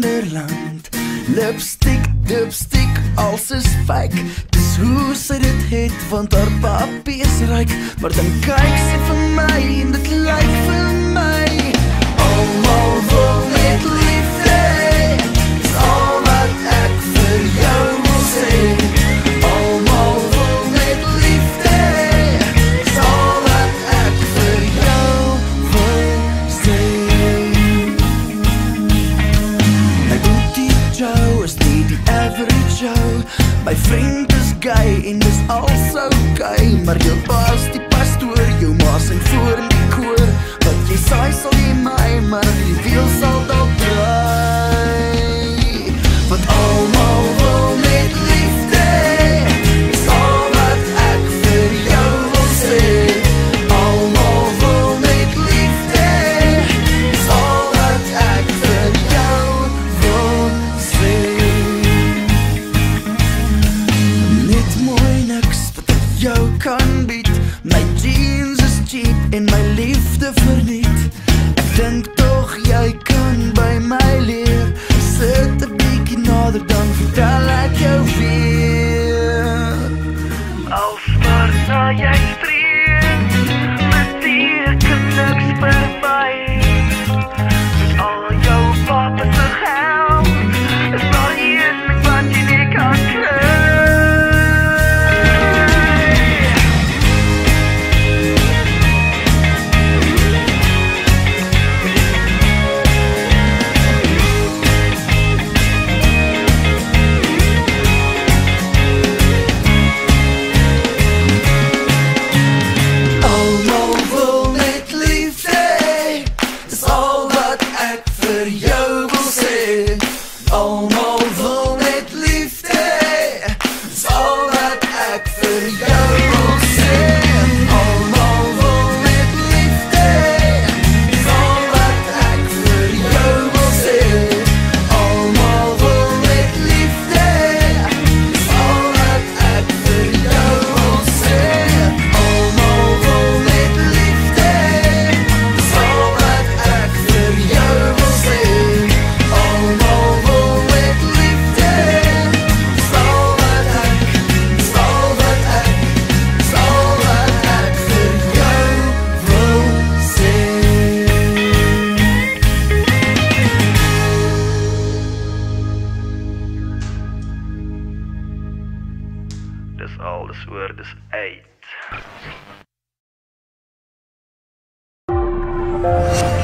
Kinderland. Lipstick, dipstick, alles is fake. Dus hoe ze dit heet, want haar papi is rijk. Maar dan kijk ze van mij en dit lijkt van mij. Allemaal vol met liefde, is al wat ik voor jou wil zijn. Allemaal vol met liefde, is al wat ik voor jou wil zijn. My booty Joe is niet die average Joe. My vriend is gay en is al so gay. Maar jou baas die pastoor, jou maas en voor in die koor. Wat jy saai sal jy my, maar die wiel sal dan draai. Want almal wil met liefde, is al wat ek vir jou wil sê. Almal wil met liefde, is al wat ek vir jou wil sê. Net mooi niks wat ek jou kan bied. My jeans is cheap en my liefde verniet. Ek dink toch jy kan by my leer. Sit 'n bietjie nader dan vertel ek jou weer. Als waarna jy streef, beteken niks vir my. Met al jou papa se geld, is daar een ding wat jy nie kan kry. All this word is 8.